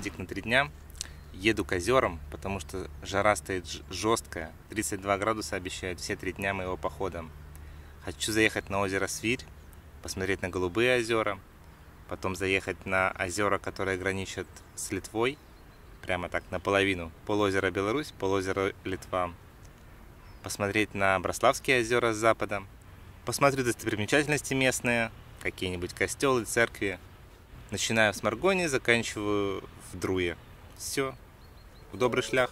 походик на 3 дня. Еду к озерам, потому что жара стоит жесткая. 32 градуса обещают все 3 дня моего похода. Хочу заехать на озеро Свирь, посмотреть на Голубые озера, потом заехать на озера, которые граничат с Литвой, прямо так наполовину, полозера Беларусь, полозера Литва, посмотреть на Браславские озера с запада, посмотрю достопримечательности местные, какие-нибудь костелы, церкви. Начинаю в Сморгоне, заканчиваю в Друе. Все, в добрый шлях.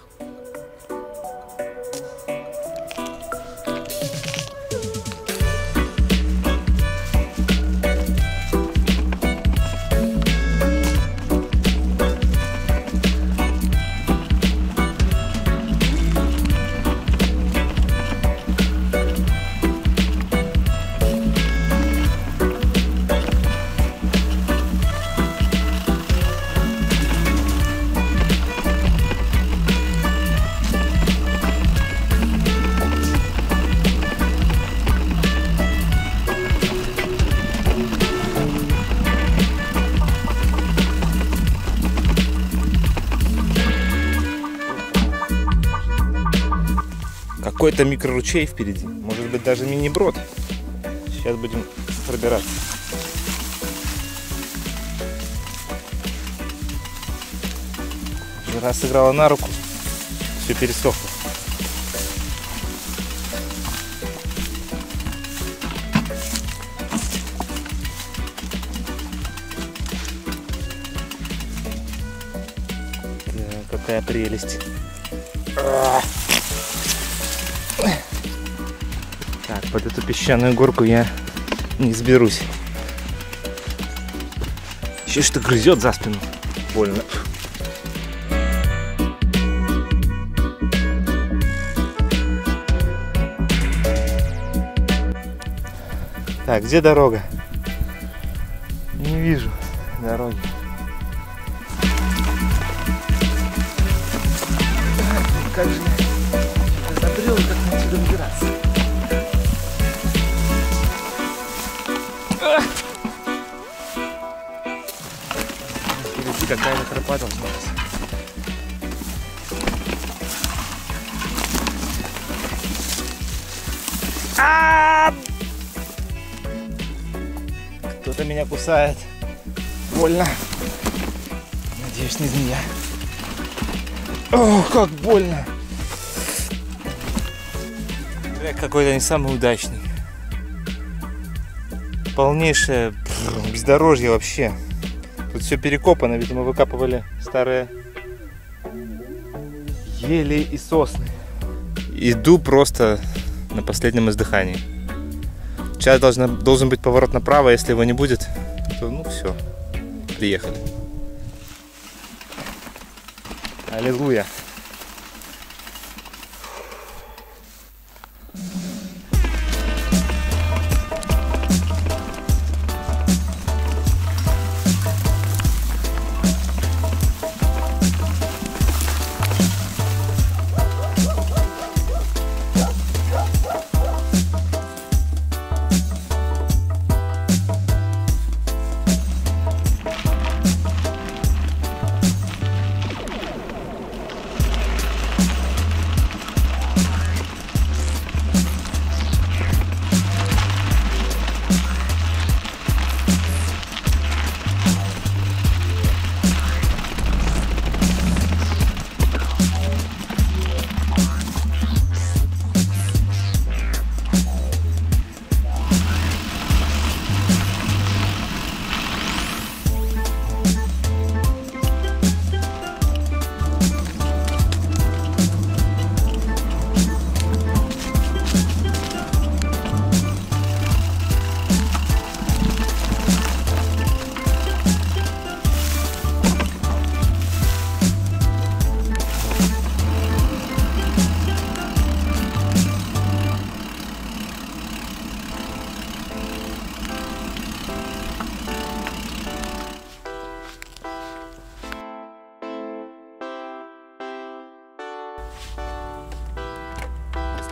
Какой-то микроручей впереди, может быть даже мини-брод. Сейчас будем пробираться. Жара сыграла на руку, все пересохло. Да, какая прелесть. Так, под эту песчаную горку я не сберусь. Еще что грызет за спину. Больно. Так, где дорога? Не вижу дороги. Как же я забрел, как мне сюда добираться? Какая-то кропата у нас. Кто-то меня кусает. Больно. Надеюсь, не змея. Ох, как больно. Трек какой-то не самый удачный. Полнейшее бездорожье вообще. Тут все перекопано, видимо, выкапывали старые ели и сосны. Иду просто на последнем издыхании. Сейчас должен быть поворот направо, если его не будет, то ну все, приехали. Аллилуйя!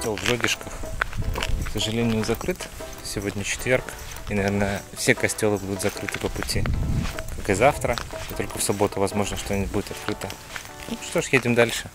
В Жодишках, к сожалению, закрыт. Сегодня четверг, и, наверное, все костелы будут закрыты по пути. как и завтра. И только в субботу, возможно, что-нибудь будет открыто. Ну что ж, едем дальше.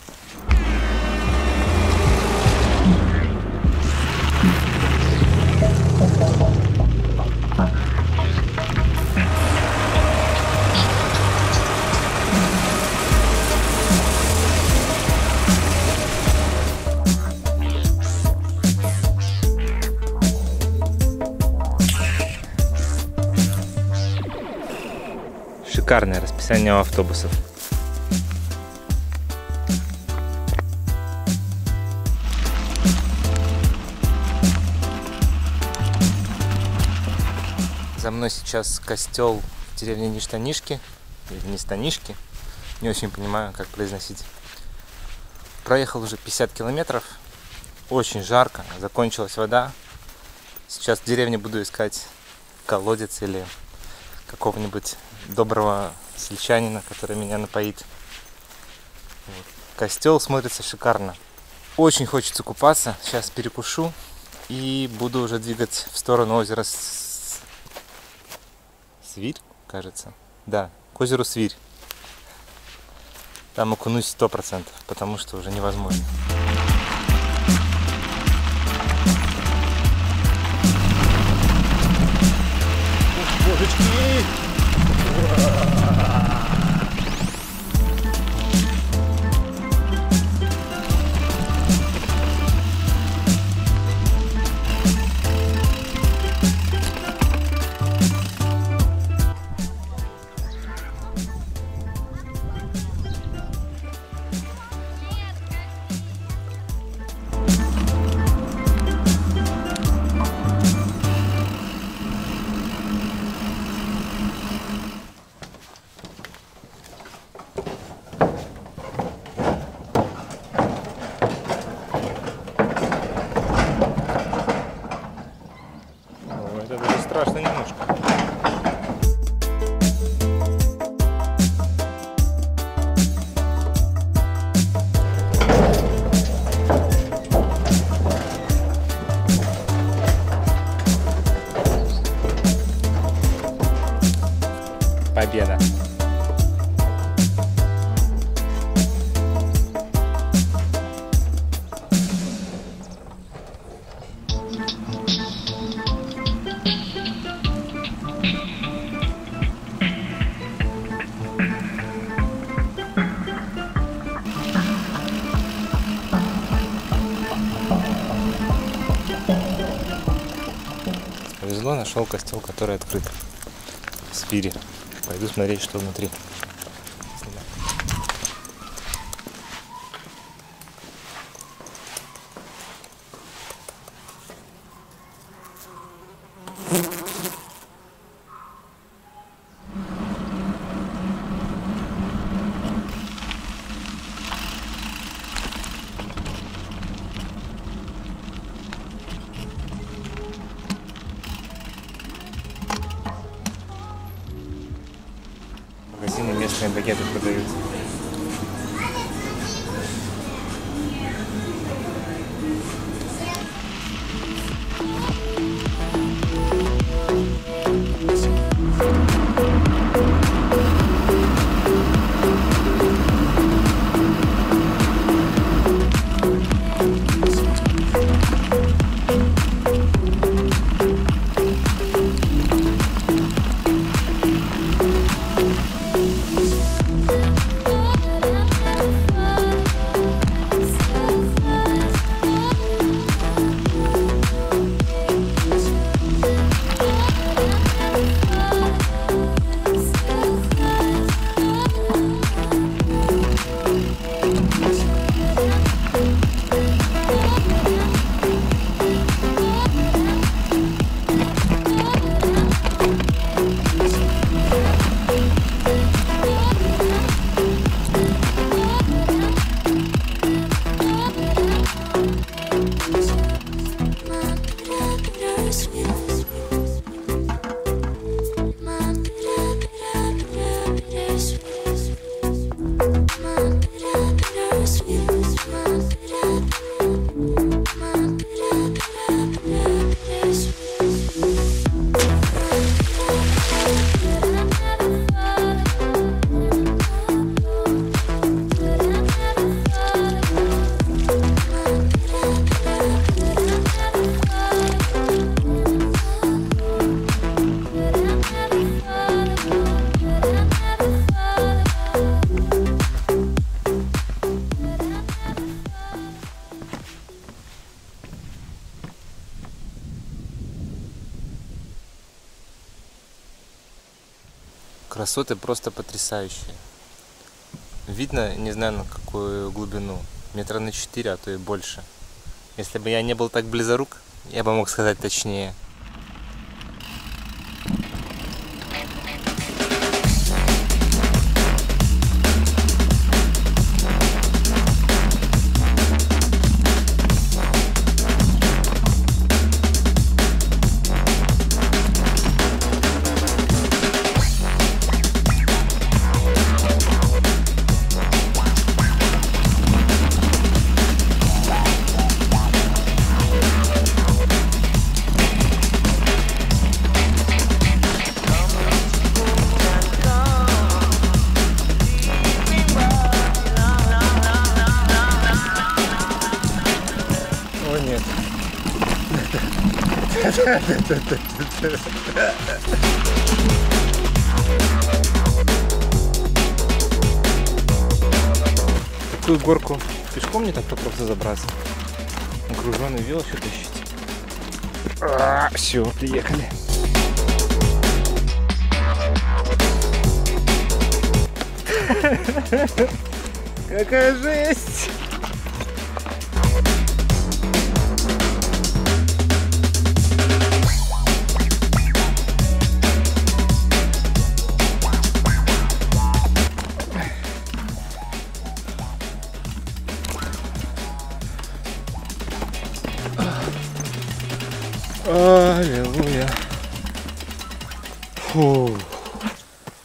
Шикарное расписание у автобусов. За мной сейчас костел в деревне Нестанишки, или Нестанишки, не очень понимаю, как произносить. Проехал уже 50 километров, очень жарко, закончилась вода. Сейчас в деревне буду искать колодец или какого-нибудь доброго сельчанина, который меня напоит. Вот. Костел смотрится шикарно. Очень хочется купаться, сейчас перекушу и буду уже двигать в сторону озера Свирь, кажется. Да, к озеру Свирь. Там окунусь 100%, потому что уже невозможно. Ух, божечки! Победа. Повезло, нашел костел, который открыт в Свири. Пойду смотреть, что внутри. Местные багеты продают. Красоты просто потрясающие. Видно, не знаю на какую глубину, метра на 4, а то и больше. Если бы я не был так близорук, я бы мог сказать точнее. Такую горку пешком не так-то просто забраться. Груженый велосипед тащить. Все, приехали. Какая жесть! Аллилуйя. Фу.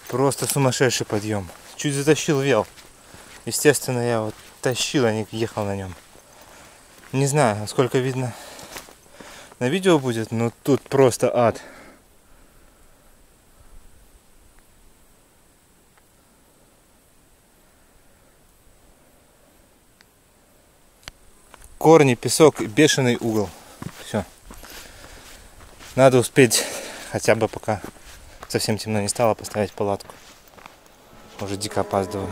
Просто сумасшедший подъем. Чуть затащил вел. Естественно, я вот тащил, а не ехал на нем. Не знаю, насколько видно на видео будет, но тут просто ад. Корни, песок, бешеный угол. Все. Надо успеть хотя бы, пока совсем темно не стало, поставить палатку. Уже дико опаздываю.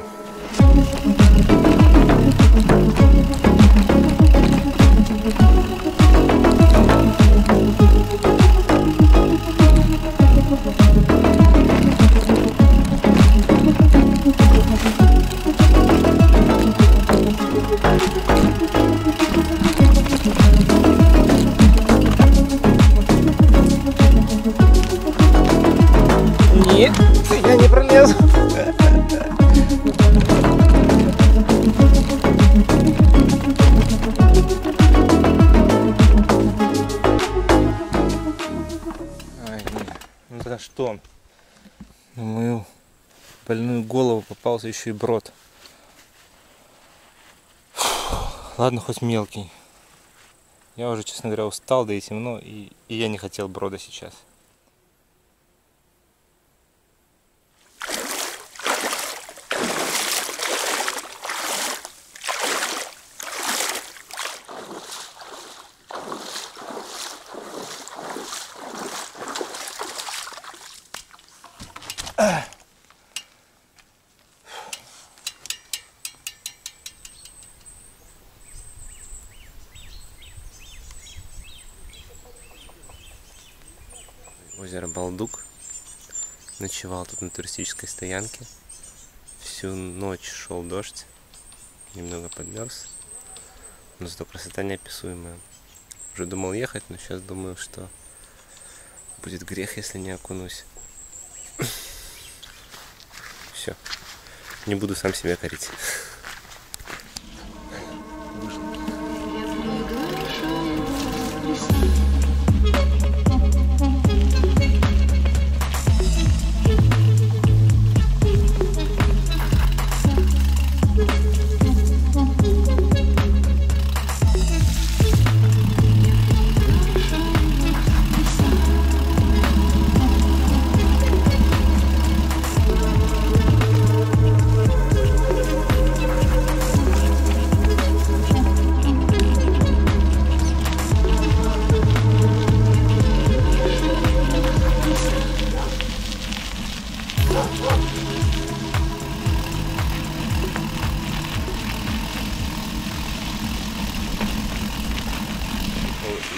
Нет, я не пролез. Ай, ну за что? На мою больную голову попался еще и брод. Фу, ладно, хоть мелкий. Я уже, честно говоря, устал, да и темно, и я не хотел брода сейчас. Озеро Болдук. Ночевал тут на туристической стоянке. Всю ночь шел дождь. Немного подмерз. Но зато красота неописуемая. Уже думал ехать, но сейчас думаю, что будет грех, если не окунусь. Все. Не буду сам себя корить.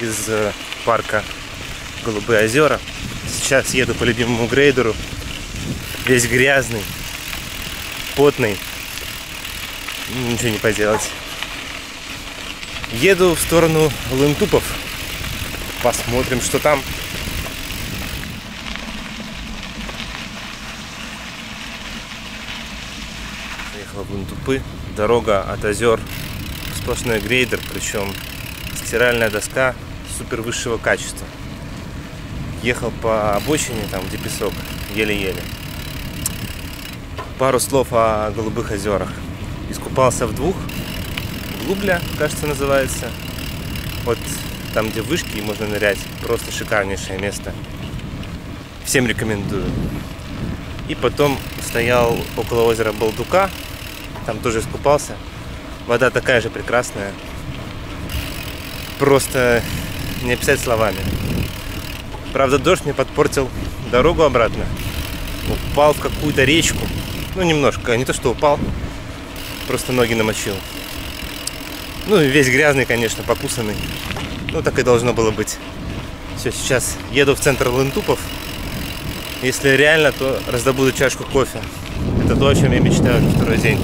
Из парка Голубые озера. Сейчас еду по любимому грейдеру. весь грязный, потный. Ничего не поделать. Еду в сторону Лынтупов. Посмотрим, что там. Поехала в Лынтупы. Дорога от озер. Сплошной грейдер, причем стиральная доска супер высшего качества. Ехал по обочине, там где песок, еле-еле. Пару слов о Голубых озерах. Искупался в двух. Глубля, кажется, называется. Вот там, где вышки, можно нырять. Просто шикарнейшее место. Всем рекомендую. И потом стоял около озера Болдука. Там тоже искупался. Вода такая же прекрасная. Просто не описать словами. Правда, дождь мне подпортил дорогу обратно. Упал в какую-то речку. Ну, немножко. Не то, что упал. Просто ноги намочил. Ну и весь грязный, конечно, покусанный. Ну так и должно было быть. Все, сейчас еду в центр Лынтупов. Если реально, то раздобуду чашку кофе. Это то, о чем я мечтаю на второй день.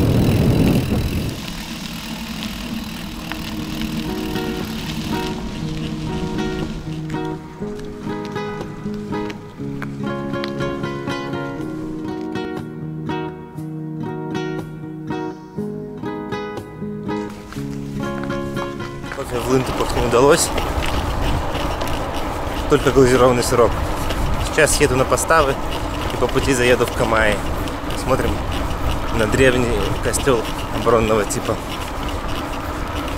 В Лынтупах не удалось, только глазированный сырок. Сейчас еду на Поставы и по пути заеду в Камаи. Смотрим на древний костел оборонного типа.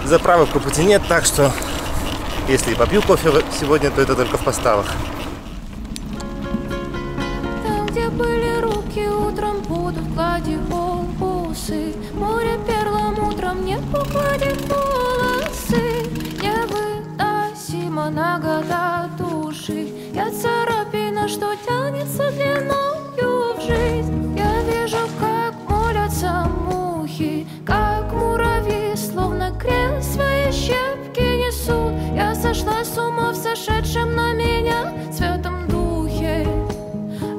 Заправок по пути нет, так что если и попью кофе сегодня, то это только в Поставах. Там, где были руки утром, буду в кладе усы. Море перлом утром, нет в укладе волосы. На года души, я царапина, что тянется длиною в жизнь. Я вижу, как молятся мухи, как муравьи, словно крен свои щепки несут. Я сошла с ума в сошедшем на меня святом духе,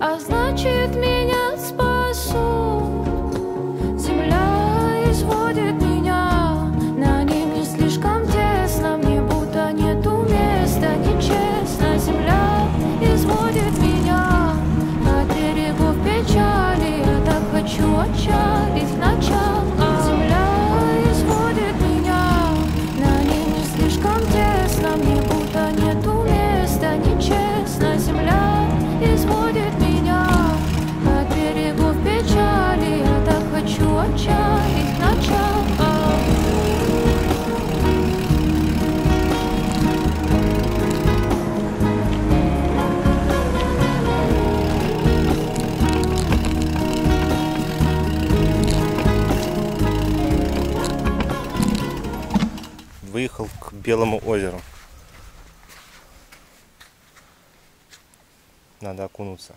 а значит, меня спасут. Земля изводит меня, на ней не слишком тесно, мне будто нету. Нечестно, земля изводит меня на берегу печали. Я так хочу отчалить начало. Земля изводит меня, на ней не слишком тесно, мне будто нету места. Нечестно, земля изводит меня на берегу печали. Я так хочу отчалить начало. Выехал к Белому озеру. Надо окунуться.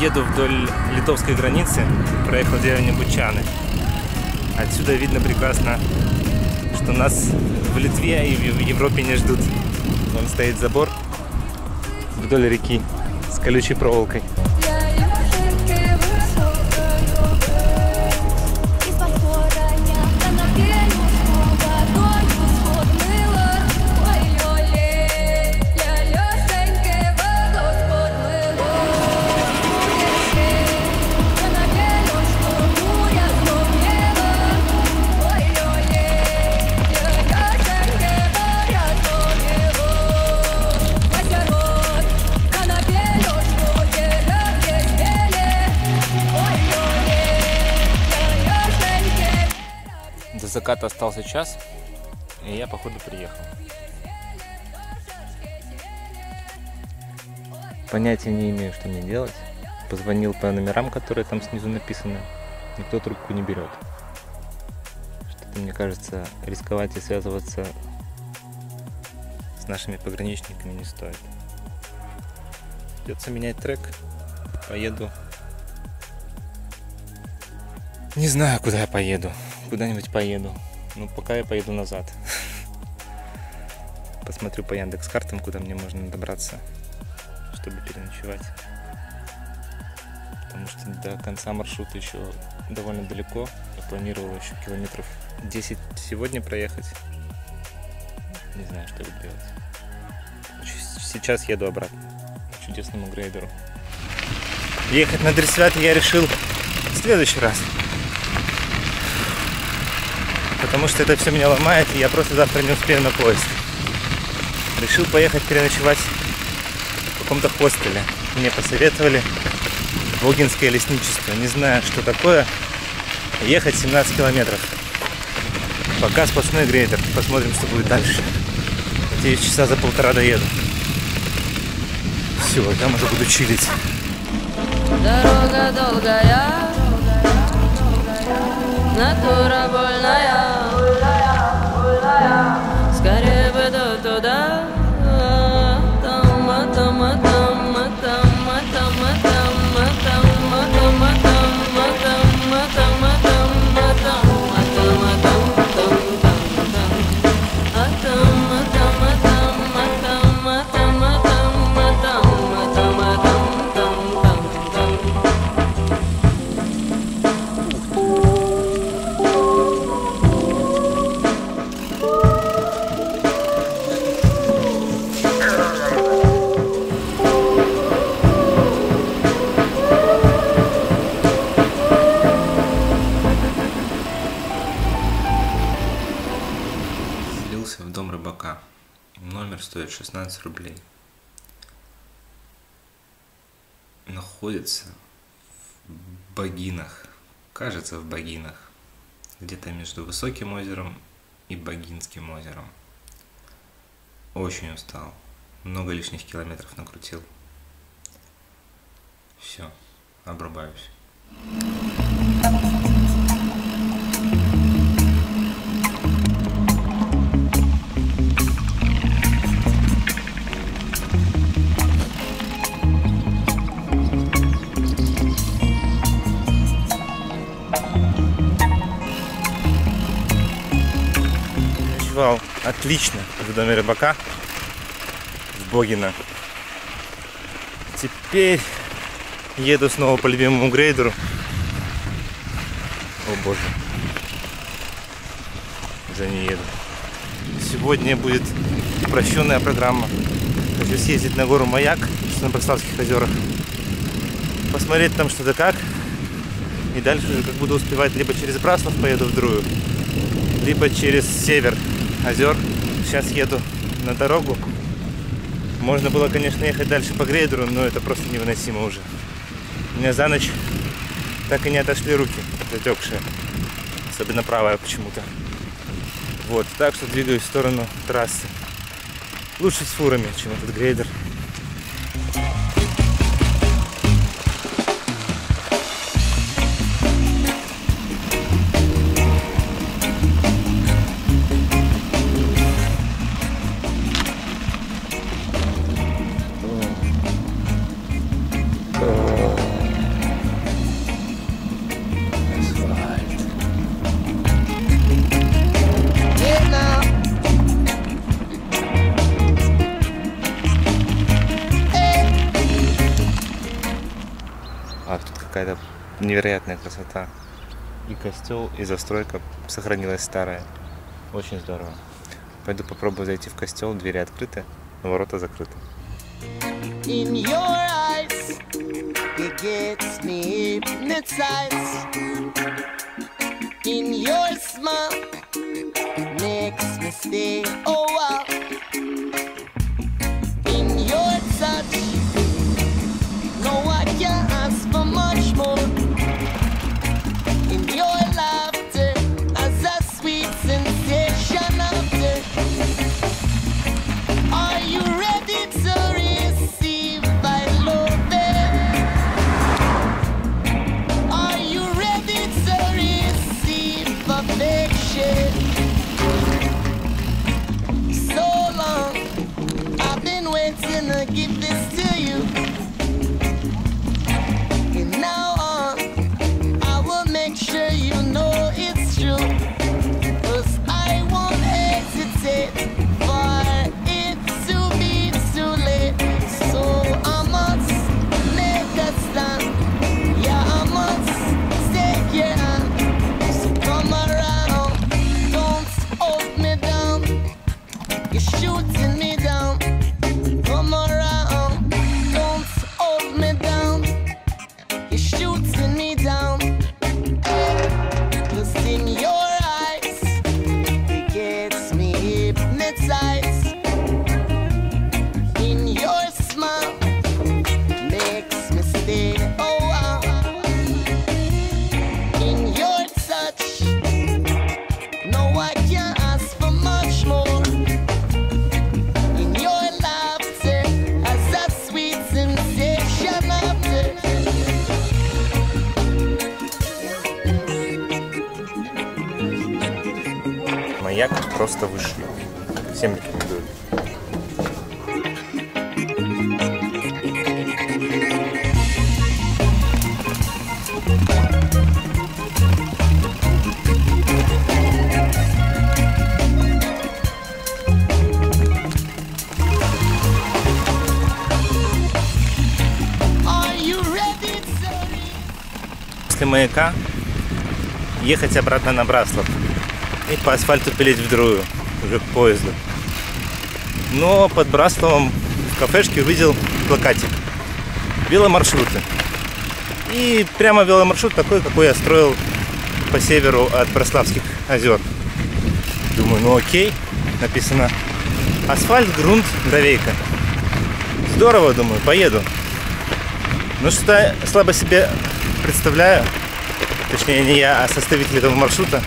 Еду вдоль литовской границы, проехал деревню Бучаны. Отсюда видно прекрасно, что нас в Литве и в Европе не ждут. Вон стоит забор вдоль реки с колючей проволокой. заката остался час, и я, походу, приехал. Понятия не имею, что мне делать. Позвонил по номерам, которые там снизу написаны. Никто трубку не берет. Что-то, мне кажется, рисковать и связываться с нашими пограничниками не стоит. Придется менять трек. Поеду. Не знаю, куда я поеду. Куда-нибудь поеду. Но пока я поеду назад. Посмотрю по Яндекс.Картам, куда мне можно добраться, чтобы переночевать. Потому что до конца маршрута еще довольно далеко. Я планировал еще километров 10 сегодня проехать. Не знаю, что буду делать. Сейчас еду обратно к чудесному грейдеру. Ехать на Дресвят я решил в следующий раз. Потому что это все меня ломает, и я просто завтра не успею на поезд. Решил поехать переночевать в каком-то хостеле. Мне посоветовали Богинское лесничество. Не знаю, что такое. Ехать 17 километров. Пока сплошной грейдер. Посмотрим, что будет дальше. Надеюсь, часа за полтора доеду. Все, там уже буду чилить. Дорога долгая, натура больная, скорее выйду туда. Стоит 16 рублей. Находится в Богинах. Кажется, в Богинах. Где-то между Высоким озером и Богинским озером. Очень устал. Много лишних километров накрутил. Все, обрубаюсь. Отлично, в доме рыбака в Богино. Теперь еду снова по любимому грейдеру. О боже, за ней еду. Сегодня будет упрощенная программа. Хочу съездить на гору Маяк, что на Браславских озерах. Посмотреть там что-то как. И дальше уже как буду успевать, либо через Браслав поеду в Друю, либо через север озер. Сейчас еду на дорогу. Можно было, конечно, ехать дальше по грейдеру, но это просто невыносимо уже. У меня за ночь так и не отошли руки, затекшие. Особенно правая почему-то. Вот, так что двигаюсь в сторону трассы. Лучше с фурами, чем этот грейдер. Какая-то невероятная красота. И костел, и застройка сохранилась старая. Очень здорово. Пойду попробую зайти в костел. Двери открыты, но ворота закрыты. Much more in your laughter as a sweet Маяк просто вышли. Всем рекомендую. Маяка ехать обратно на Браслав и по асфальту пилить в Друю уже к поезду. Но под Браславом в кафешке увидел плакатик «Веломаршруты». И прямо веломаршрут такой, какой я строил по северу от Браславских озер. Думаю, ну окей, написано «Асфальт, грунт, гравейка». Здорово, думаю, поеду. Но что-то слабо себе представляю, точнее не я, а составитель этого маршрута,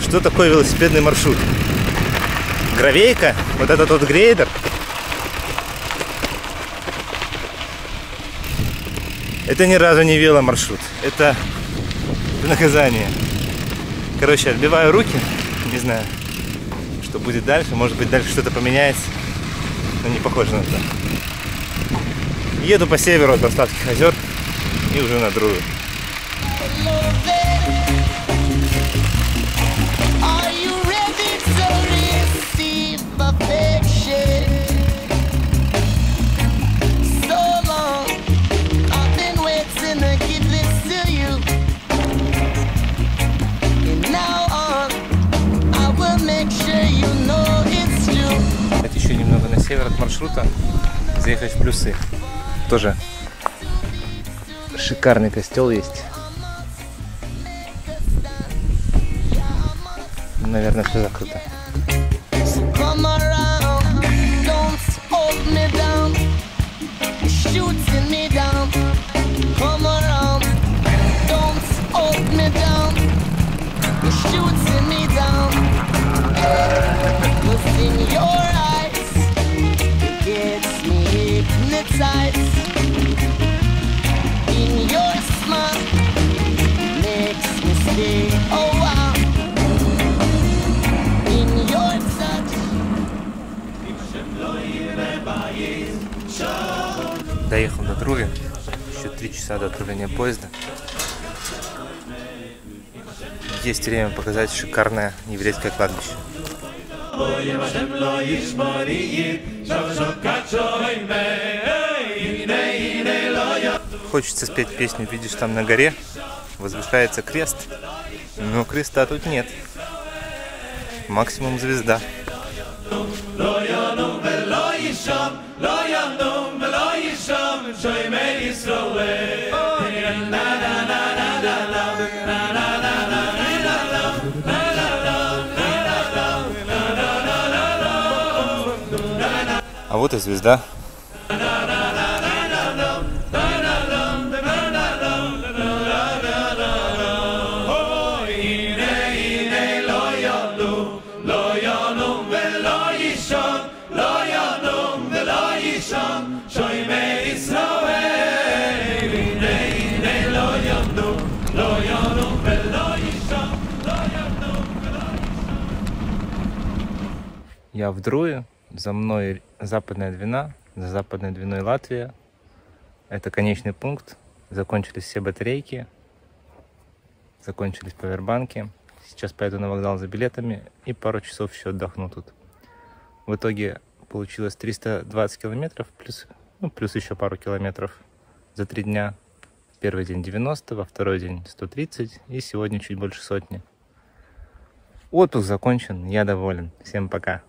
что такое велосипедный маршрут. Гравейка, вот это тот грейдер. Это ни разу не веломаршрут, это наказание. Короче, отбиваю руки, не знаю, что будет дальше, может быть дальше что-то поменяется, но не похоже на то. Еду по северу от Поставских озер и уже на Друе. Это еще немного на север от маршрута, заехать в Плюсы. Тоже шикарный костел есть. Наверное, все закрыто. Доехал до Друе, еще 3 часа до отправления поезда. Есть время показать шикарное еврейское кладбище. Хочется спеть песню «Видишь, там на горе возвышается крест», но креста тут нет. Максимум звезда. А вот и звезда. Я в Друе, за мной Западная Двина, за Западной Двиной Латвия. Это конечный пункт. Закончились все батарейки, закончились павербанки. Сейчас поеду на вокзал за билетами и пару часов еще отдохну тут. В итоге получилось 320 километров, плюс еще пару километров за 3 дня. Первый день 90, во второй день 130 и сегодня чуть больше сотни. Отпуск закончен, я доволен. Всем пока!